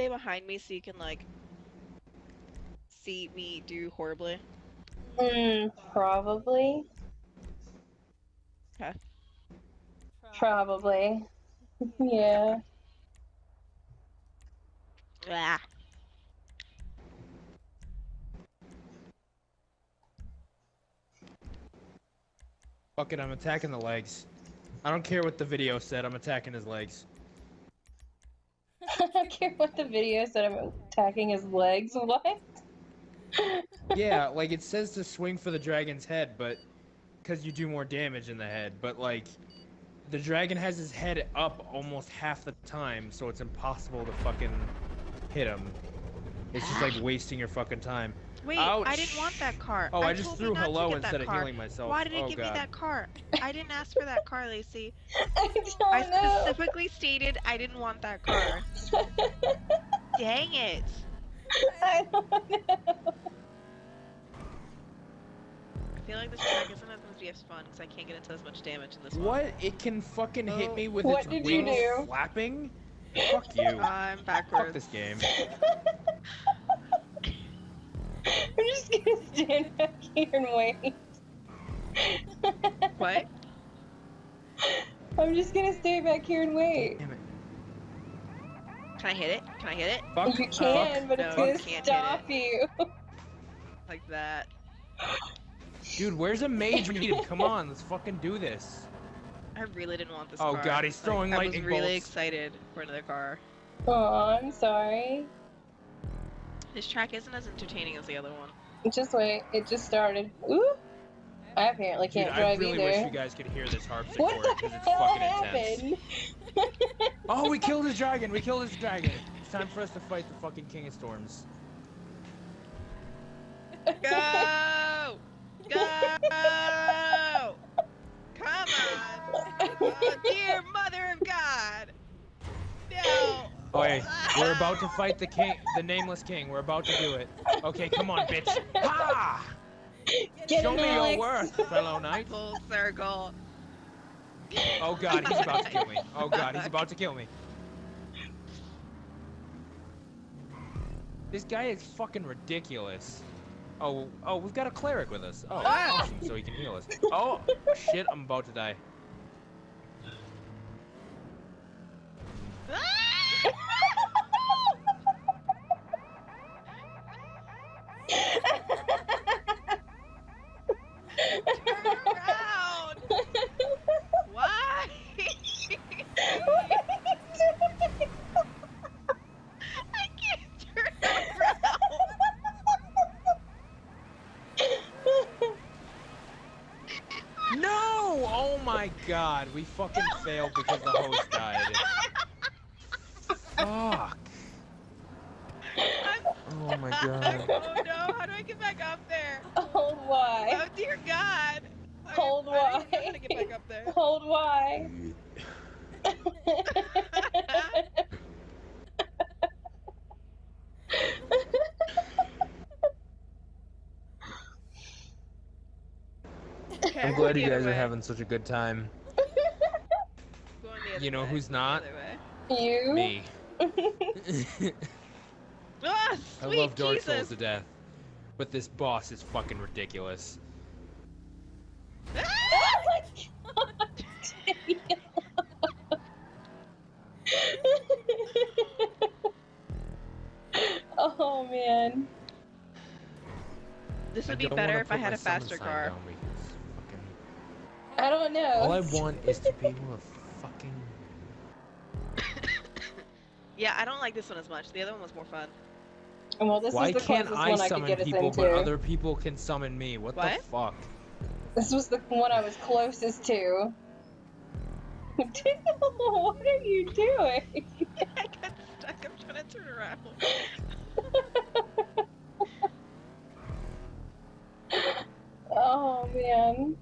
stay behind me so you can, like, see me do horribly? Probably. Okay. Probably. Yeah. Ah. Fuck it, I'm attacking the legs. I don't care what the video said, I'm attacking his legs. I don't care what the video said, I'm attacking his legs? What? Yeah, like, it says to swing for the dragon's head, but... Because you do more damage in the head, but, like... The dragon has his head up almost half the time, so it's impossible to fucking hit him. It's just like wasting your fucking time. Wait, ouch. I didn't want that car. Oh, I just threw hello instead of healing myself. Why did it give me that car? I didn't ask for that car, Lacey. I specifically stated I didn't want that car. Dang it. I don't know. I feel like this track isn't as much as we have fun because I can't get into as much damage in this one. What? It can fucking hit me with its wings flapping? Fuck you. I'm backwards. Fuck this game. I'm just gonna stand back here and wait. What? I'm just gonna stay back here and wait. Damn it. Can I hit it? Can I hit it? Fuck. You can, but it's gonna stop you. Like that. Dude, where's a mage needed? Come on, let's fucking do this. I really didn't want this car. Oh god, he's throwing lightning bolts. I was really excited for another car. Oh, I'm sorry. This track isn't as entertaining as the other one. Just wait, it just started. Ooh! I apparently can't drive either. I really wish you guys could hear this harpsichord because it's fucking intense. What the hell happened? Oh, we killed his dragon! We killed his dragon! It's time for us to fight the fucking King of Storms. Go! Go! Come on! Oh, dear mother of God! No! Wait, we're about to fight the king, the nameless king. We're about to do it. Okay, come on, bitch. Ha! Show me your worth, fellow knight. Full circle. Oh God, he's about to kill me. Oh God, he's about to kill me. This guy is fucking ridiculous. Oh, oh, we've got a cleric with us. Oh, so he can heal us. Oh, shit, I'm about to die. Turn around! Why? I can't turn around! No! Oh my god, we fucking failed because the host died. Fuck. Oh my god. Oh no, how do I get back up there? Hold Y. Oh dear god. Hold Y. I gotta get back up there. Hold Y. I'm glad you guys are having such a good time. You know who's not? You. Me. Ah, I love Dark Souls to death, but this boss is fucking ridiculous. Ah! Oh my God. Oh man. This would be better if I had a faster car. I don't know. All I want is to be able to fucking... Yeah, I don't like this one as much. The other one was more fun. Well, this is the closest one I could get us into. Why can't I summon people, but other people can summon me? What the fuck? This was the one I was closest to. Dude, what are you doing? I got stuck. I'm trying to turn around. Oh, man.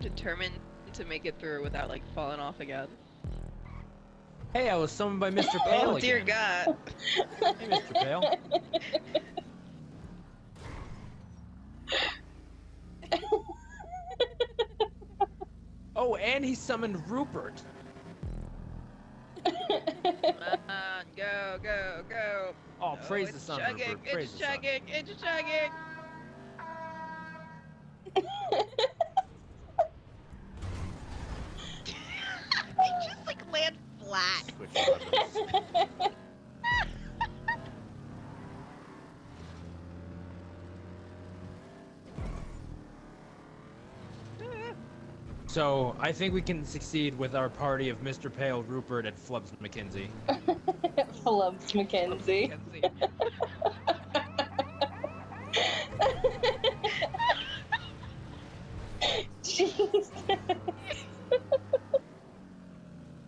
Determined to make it through without like falling off again. Hey, I was summoned by Mr. Pale. Oh dear God. Hey, Mr. Pale. Oh, and he summoned Rupert. Go. Oh, praise the sun, Rupert. It's chugging, it's chugging. They just like land flat. So, I think we can succeed with our party of Mr. Pale, Rupert, and Flubs McKenzie. Flubs McKenzie. Jesus.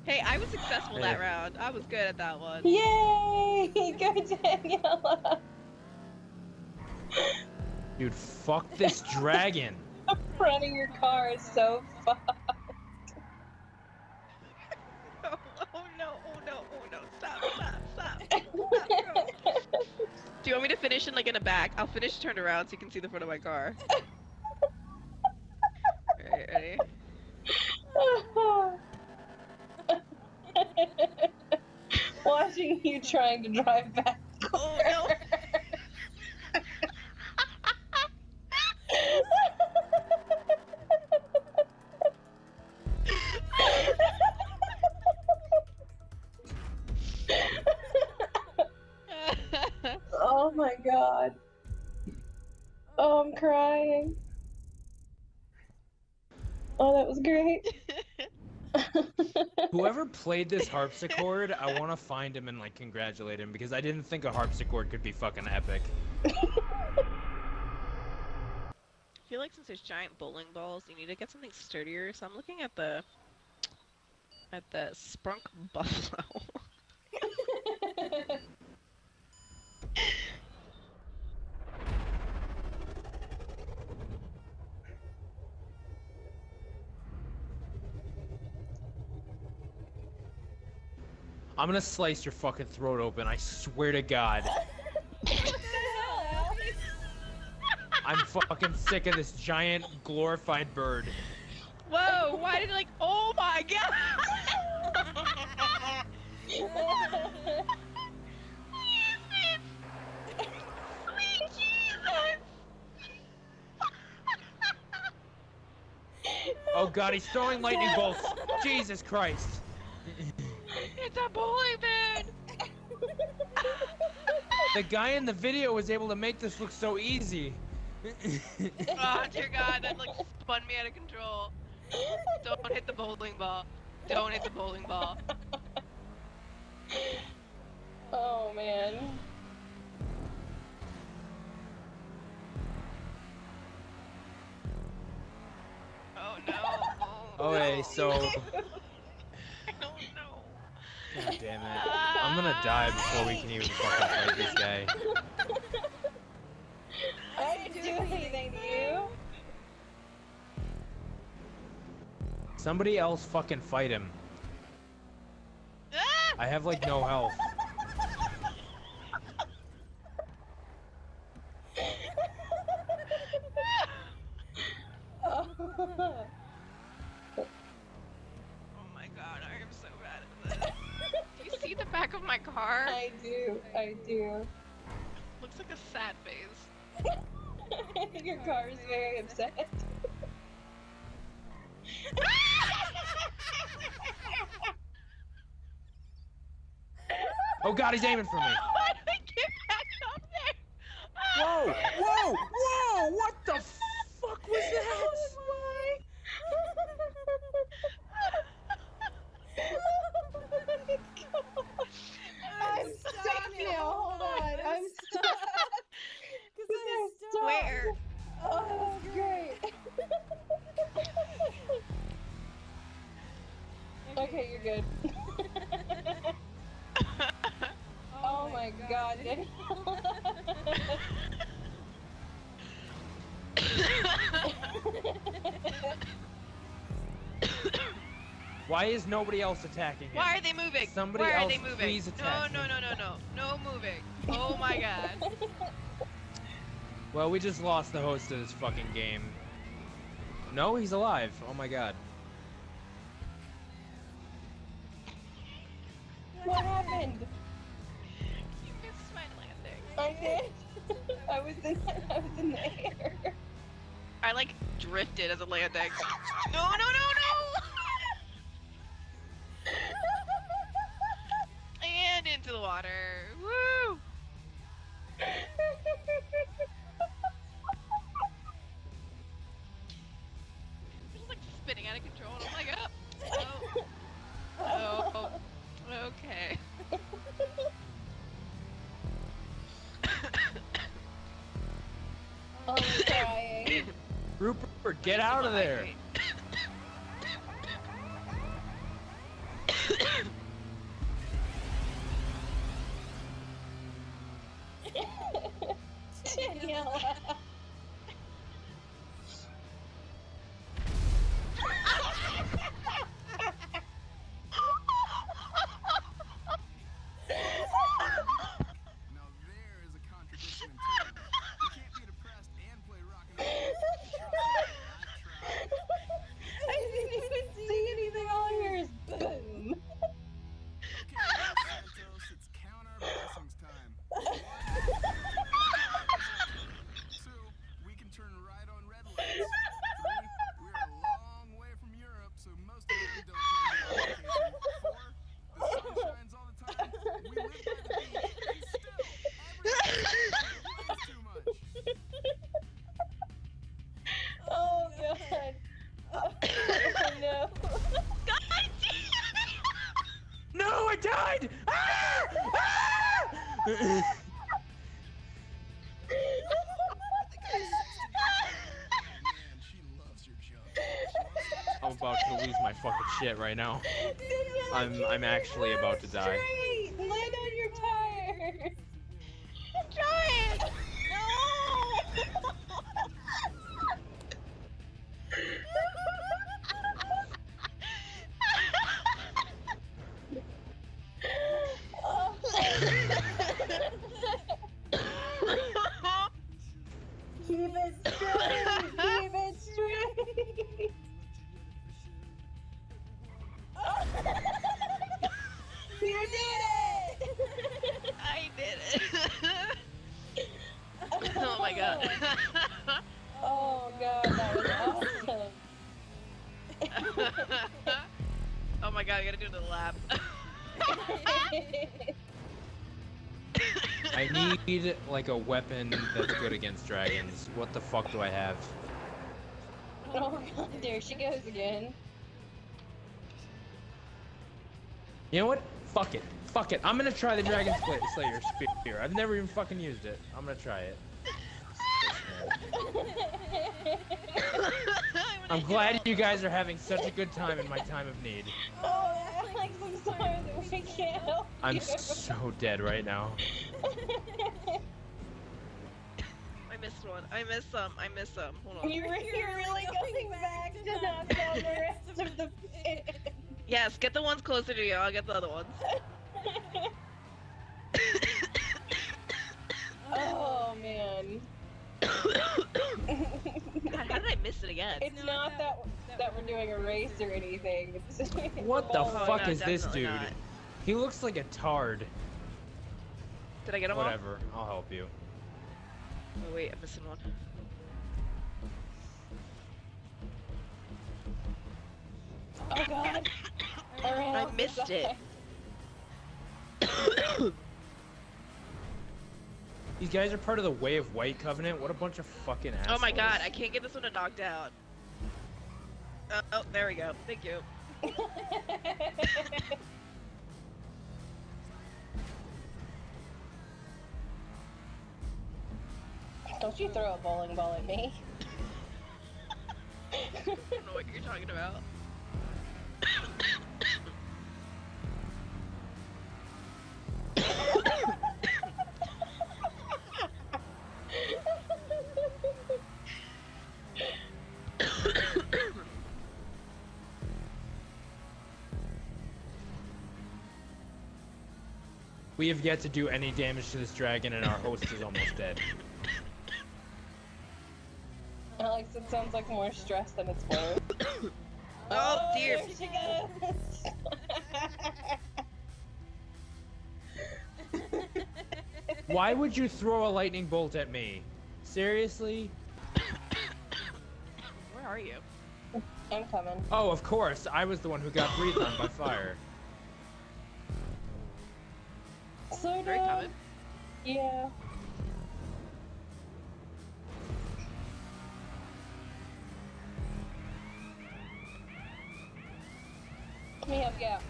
Hey, I was successful that round. I was good at that one. Yay! Go, Daniela! Dude, fuck this dragon. Running your car is so fucked. Oh no, stop. Do you want me to finish in like in the back? I'll finish turned around so you can see the front of my car. Alright, ready? Watching you trying to drive back. Oh no! Oh my god. Oh, I'm crying. Oh, that was great. Whoever played this harpsichord, I want to find him and like congratulate him because I didn't think a harpsichord could be fucking epic. I feel like since there's giant bowling balls, you need to get something sturdier. So I'm looking at the Sprunk Buffalo. I'm gonna slice your fucking throat open, I swear to God. I'm fucking sick of this giant glorified bird. Whoa, why did it like, oh my God! Jesus! Sweet Jesus! Oh God, he's throwing lightning bolts. Jesus Christ. It's a bowling pin! The guy in the video was able to make this look so easy. Oh dear God, that like spun me out of control. Don't hit the bowling ball. Don't hit the bowling ball. Oh man. Oh no. Oh, okay, no. So. God damn it. I'm gonna die before we can even fucking fight this guy. I didn't do anything to you. Somebody else fucking fight him. I have like no health. I do. Looks like a sad face. Your car is very upset. Oh God, he's aiming for me. Why did I get back up there? Whoa! What the fuck was that? Why is nobody else attacking him? Why are they moving? Somebody Why else, are they moving? Please attack No moving. Oh my God. Well, we just lost the host of this fucking game. No, he's alive. Oh my God. What happened? You missed my landing. I did. I was in the air. I like drifted as a landing. No, no, no, no! And into the water. Woo! Just like spinning out of control and I'm like, oh! Oh! Oh! Okay. I'm crying. Rupert, get out of there! Daniela! Shit right now. I'm actually about to die. Straight. Land on your tires. Try it. No. Keep it straight. Keep it straight. You did it! I did it! Oh my god. Oh god, that was awesome. Oh my god, I gotta do another lap. I need like a weapon that's good against dragons. What the fuck do I have? Oh god, there she goes again. You know what? Fuck it. Fuck it. I'm gonna try the Dragon Slayer spear. I've never even fucking used it. I'm gonna try it. I'm glad you guys are having such a good time in my time of need. Oh, Alex, I'm sorry that we can't help you. I'm so dead right now. I missed one. I missed some. Hold on. You're really going back to knock down the rest of the pit. Yes, get the ones closer to you, I'll get the other ones. Oh, man. God, how did I miss it again? It's not that we're doing a race or anything. It's just what the fuck is this dude? Not. He looks like a tard. Did I get him all? Whatever, I'll help you. Oh wait, I'm missing one. Oh god! I missed it. These guys are part of the Way of White covenant. What a bunch of fucking assholes. Oh my god, I can't get this one to knock down. Oh, there we go. Thank you. Don't you throw a bowling ball at me. I don't know what you're talking about. We have yet to do any damage to this dragon and our host is almost dead. Alex, it sounds like more stress than it's worth. Oh dear! There she goes. Why would you throw a lightning bolt at me? Seriously? Where are you? I'm coming. Oh, of course. I was the one who got breathed on by fire. So coming. Yeah. Let me help you out.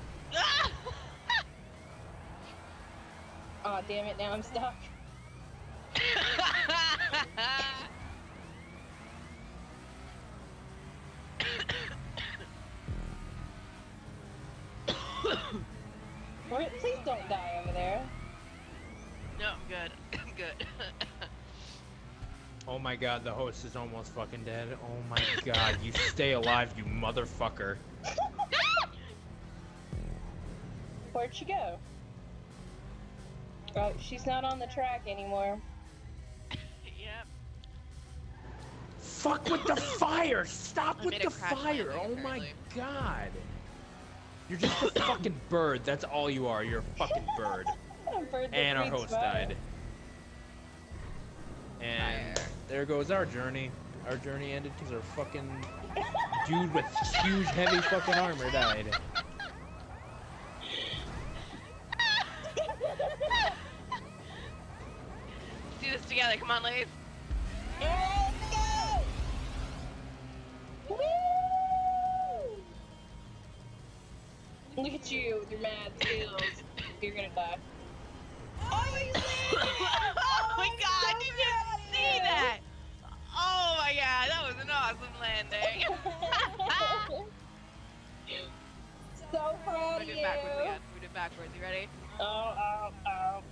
Aw, oh, damn it, now I'm stuck. Please don't die over there. No, I'm good. I'm good. Oh my god, the host is almost fucking dead. Oh my god, you stay alive, you motherfucker. Where'd she go? Oh, she's not on the track anymore. Yep. Fuck with the fire! Stop with the fire! Oh my god! You're just a fucking bird. That's all you are. You're a fucking bird. A bird and our host died. And there goes our journey. Our journey ended because our fucking dude with huge, heavy fucking armor died. Let's do this together. Come on, ladies. Yeah, let's go! Woo! Look at you with your mad skills. You're gonna die. Oh, you oh my god, so did you see that? Oh my god, that was an awesome landing. So proud of you. We did backwards again. We did backwards. You ready? Oh, oh, oh.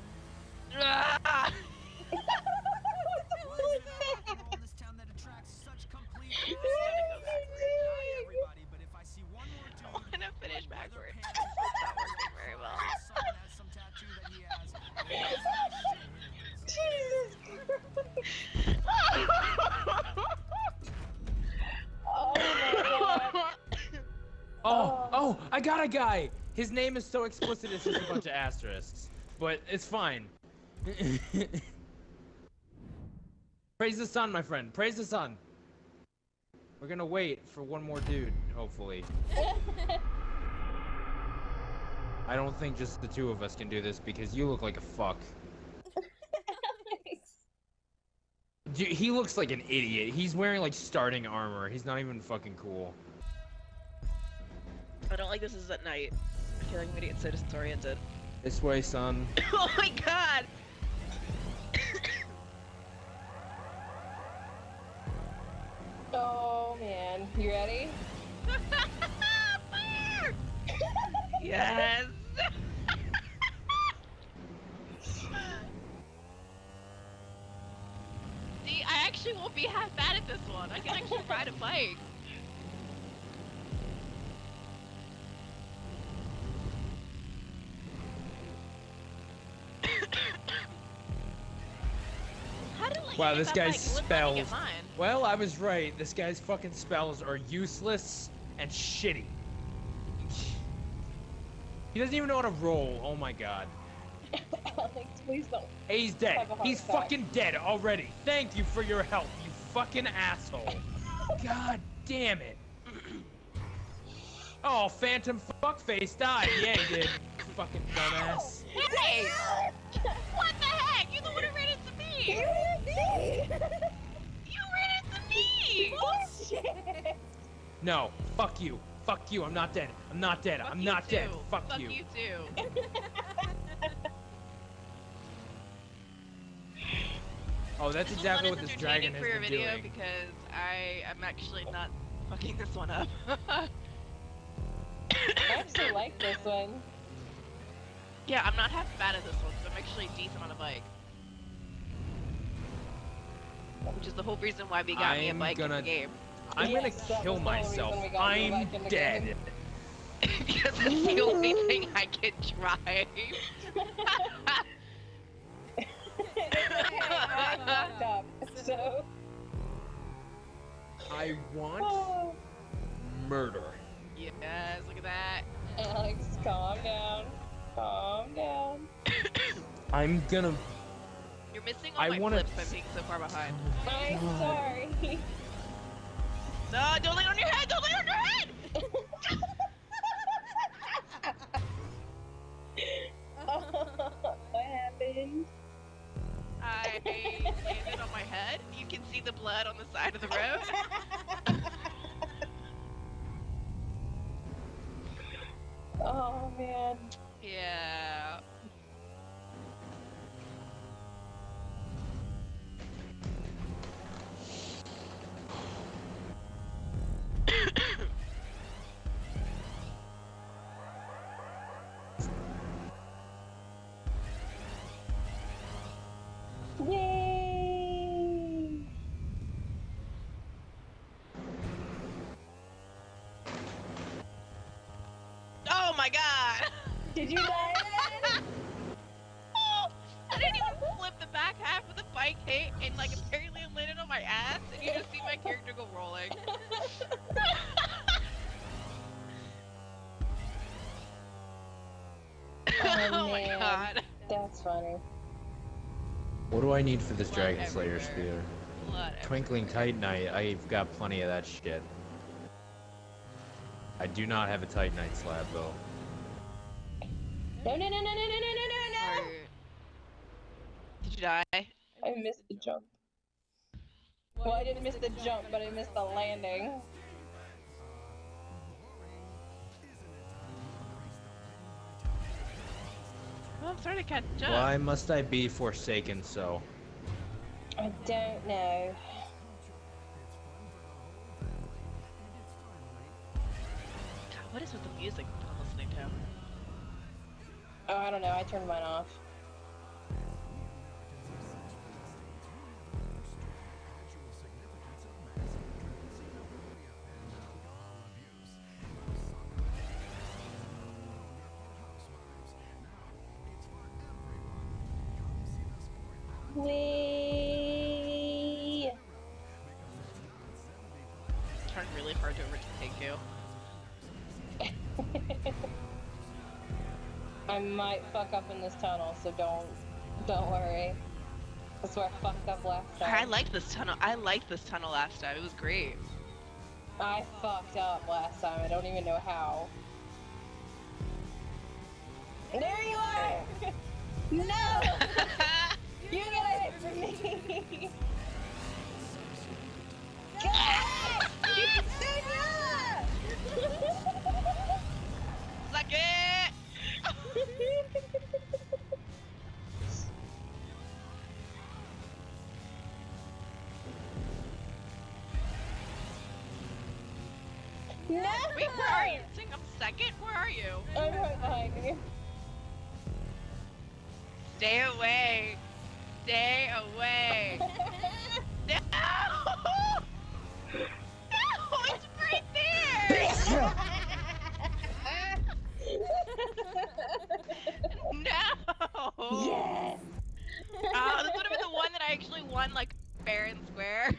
Finish backwards. It's not working very well. Jesus Christ. Oh my god. Oh, oh, I got a guy! His name is so explicit it's just a bunch of asterisks. But it's fine. Praise the sun, my friend. Praise the sun. We're gonna wait for one more dude, hopefully. I don't think just the two of us can do this because you look like a fuck. Dude, he looks like an idiot. He's wearing like starting armor. He's not even fucking cool. I don't like this is at night. I feel like I'm gonna get so disoriented. This way, son. Oh my god! Oh man, you ready? Fire! Yes! See, I actually won't be half bad at this one. I can actually ride a bike. How do, like, wow, this guy's spells. Well, I was right. This guy's fucking spells are useless and shitty. He doesn't even know how to roll. Oh my god. Alex, please don't. Hey, he's dead. He's fucking dead already. Thank you for your help, you fucking asshole. God damn it. Oh, Phantom Fuckface died. Yeah, he did. Fucking dumbass. Hey! What the heck? You're the one who ran into me. You ran into me. You ran into me. Bullshit. No. Fuck you. Fuck you, I'm not dead. I'm not dead. I'm not dead. Fuck you. Fuck you too. Oh, that's exactly what this dragon has been doing. Because I'm actually not fucking this one up. I actually like this one. Yeah, I'm not half bad at this one, so I'm actually decent on a bike. Which is the whole reason why we got me a bike in the game. I'm gonna kill myself. I'm dead. Because it's the only thing I can drive. I want murder. Yes, look at that. Alex, calm down. Calm down. I'm gonna missing all my flips by being so far behind. I'm sorry. No, don't lay on your head! Don't lay on your head! What happened? I landed on my head. You can see the blood on the side of the road. Oh, man. Yeah. Oh my god! Did you die? Oh, I didn't even flip the back half of the bike hit and like apparently it landed on my ass and you just see my character go rolling. Oh my god. That's funny. What do I need for this Dragon Slayer spear? Twinkling Titanite, I've got plenty of that shit. I do not have a Titanite slab though. No. Did you die? I missed the jump. Well, I didn't miss the jump, but I missed the landing. Well, I'm starting to catch up. Why must I be forsaken so? I don't know. What is with the music that I'm listening to? Oh, I don't know. I turned mine off. Wee! Trying really hard to overtake you. I might fuck up in this tunnel, so don't worry. That's where I fucked up last time. I liked this tunnel. I liked this tunnel last time. It was great. I fucked up last time. I don't even know how. There you are! No! You got it for me! God! Suck it! No! Wait, where are you? I think I'm second? Where are you? I'm right behind you. Stay away! Stay away! No! No! It's right there! No! Yes! This would have been the one that I actually won, like, fair and square.